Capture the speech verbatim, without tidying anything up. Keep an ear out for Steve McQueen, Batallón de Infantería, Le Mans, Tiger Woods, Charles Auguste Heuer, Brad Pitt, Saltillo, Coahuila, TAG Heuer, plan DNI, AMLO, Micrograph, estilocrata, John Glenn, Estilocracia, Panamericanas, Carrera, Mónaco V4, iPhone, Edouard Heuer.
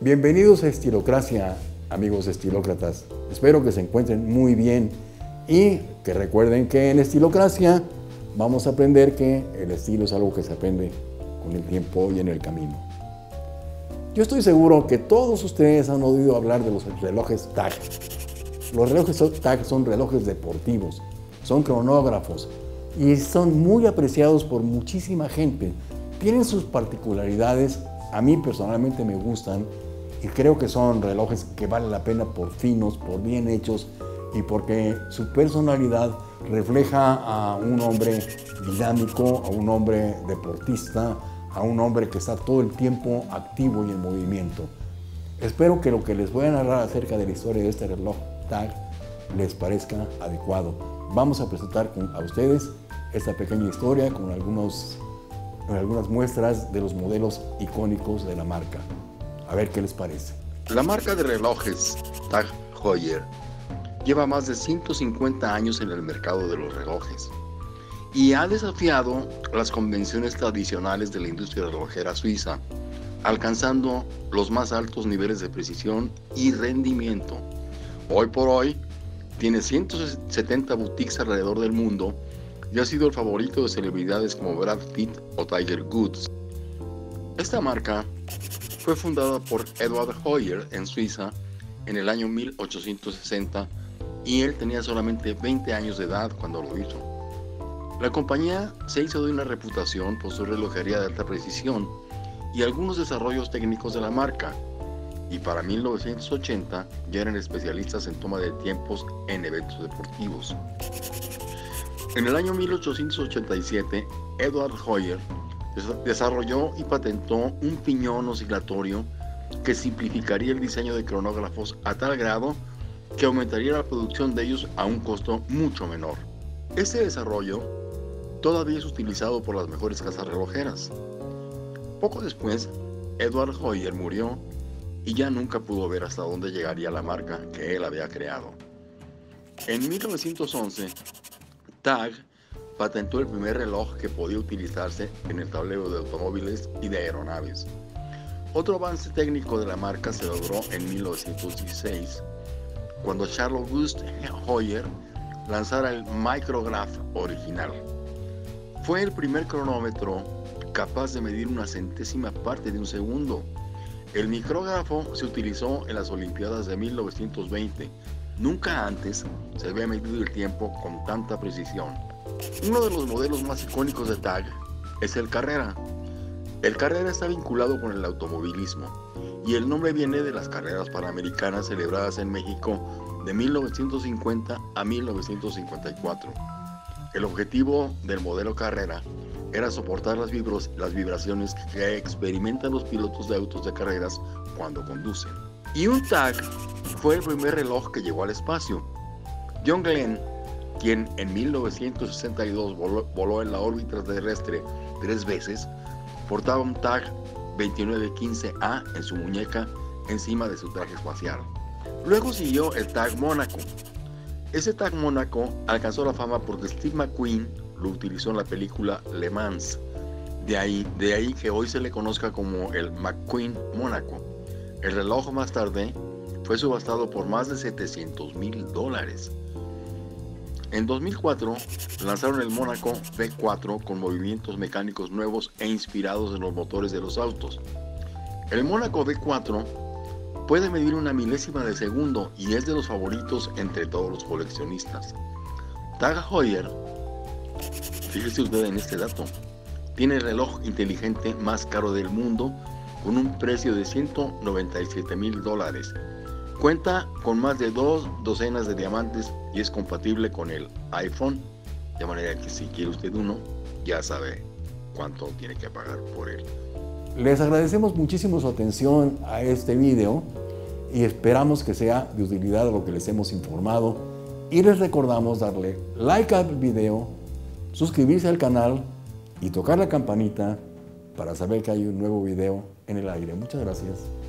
Bienvenidos a Estilocracia, amigos estilócratas. Espero que se encuentren muy bien y que recuerden que en Estilocracia vamos a aprender que el estilo es algo que se aprende con el tiempo y en el camino. Yo estoy seguro que todos ustedes han oído hablar de los relojes TAG. Los relojes TAG son relojes deportivos, son cronógrafos y son muy apreciados por muchísima gente. Tienen sus particularidades, a mí personalmente me gustan y creo que son relojes que valen la pena por finos, por bien hechos y porque su personalidad refleja a un hombre dinámico, a un hombre deportista, a un hombre que está todo el tiempo activo y en movimiento. Espero que lo que les voy a narrar acerca de la historia de este reloj TAG les parezca adecuado. Vamos a presentar a ustedes esta pequeña historia con algunos, con algunas muestras de los modelos icónicos de la marca. A ver qué les parece. La marca de relojes TAG Heuer lleva más de ciento cincuenta años en el mercado de los relojes y ha desafiado las convenciones tradicionales de la industria relojera suiza, alcanzando los más altos niveles de precisión y rendimiento. Hoy por hoy tiene ciento setenta boutiques alrededor del mundo y ha sido el favorito de celebridades como Brad Pitt o Tiger Woods. Esta marca fue fundada por Edouard Heuer en Suiza en el año mil ochocientos sesenta y él tenía solamente veinte años de edad cuando lo hizo. La compañía se hizo de una reputación por su relojería de alta precisión y algunos desarrollos técnicos de la marca, y para mil novecientos ochenta ya eran especialistas en toma de tiempos en eventos deportivos. En el año mil ochocientos ochenta y siete, Edouard Heuer desarrolló y patentó un piñón oscilatorio que simplificaría el diseño de cronógrafos a tal grado que aumentaría la producción de ellos a un costo mucho menor. Este desarrollo todavía es utilizado por las mejores casas relojeras. Poco después, Edouard Heuer murió y ya nunca pudo ver hasta dónde llegaría la marca que él había creado. En mil novecientos once, TAG patentó el primer reloj que podía utilizarse en el tablero de automóviles y de aeronaves. Otro avance técnico de la marca se logró en mil novecientos dieciséis, cuando Charles Auguste Heuer lanzara el Micrograph original. Fue el primer cronómetro capaz de medir una centésima parte de un segundo. El micrógrafo se utilizó en las Olimpiadas de mil novecientos veinte. Nunca antes se había medido el tiempo con tanta precisión. Uno de los modelos más icónicos de TAG es el Carrera. El Carrera está vinculado con el automovilismo y el nombre viene de las carreras panamericanas celebradas en México de mil novecientos cincuenta a mil novecientos cincuenta y cuatro. El objetivo del modelo Carrera era soportar las, vibros, las vibraciones que experimentan los pilotos de autos de carreras cuando conducen. Y un TAG fue el primer reloj que llegó al espacio. John Glenn, quien en mil novecientos sesenta y dos voló, voló en la órbita terrestre tres veces, portaba un TAG veintinueve quince A en su muñeca encima de su traje espacial. Luego siguió el TAG Mónaco. Ese TAG Mónaco alcanzó la fama porque Steve McQueen lo utilizó en la película Le Mans. De ahí, de ahí que hoy se le conozca como el McQueen Mónaco. El reloj más tarde fue subastado por más de setecientos mil dólares. En dos mil cuatro lanzaron el Mónaco V cuatro con movimientos mecánicos nuevos e inspirados en los motores de los autos. El Mónaco V cuatro puede medir una milésima de segundo y es de los favoritos entre todos los coleccionistas. TAG Heuer, fíjese usted en este dato, tiene el reloj inteligente más caro del mundo con un precio de ciento noventa y siete mil dólares. Cuenta con más de dos docenas de diamantes y es compatible con el iPhone, de manera que si quiere usted uno, ya sabe cuánto tiene que pagar por él. Les agradecemos muchísimo su atención a este video y esperamos que sea de utilidad lo que les hemos informado y les recordamos darle like al video, suscribirse al canal y tocar la campanita para saber que hay un nuevo video en el aire. Muchas gracias.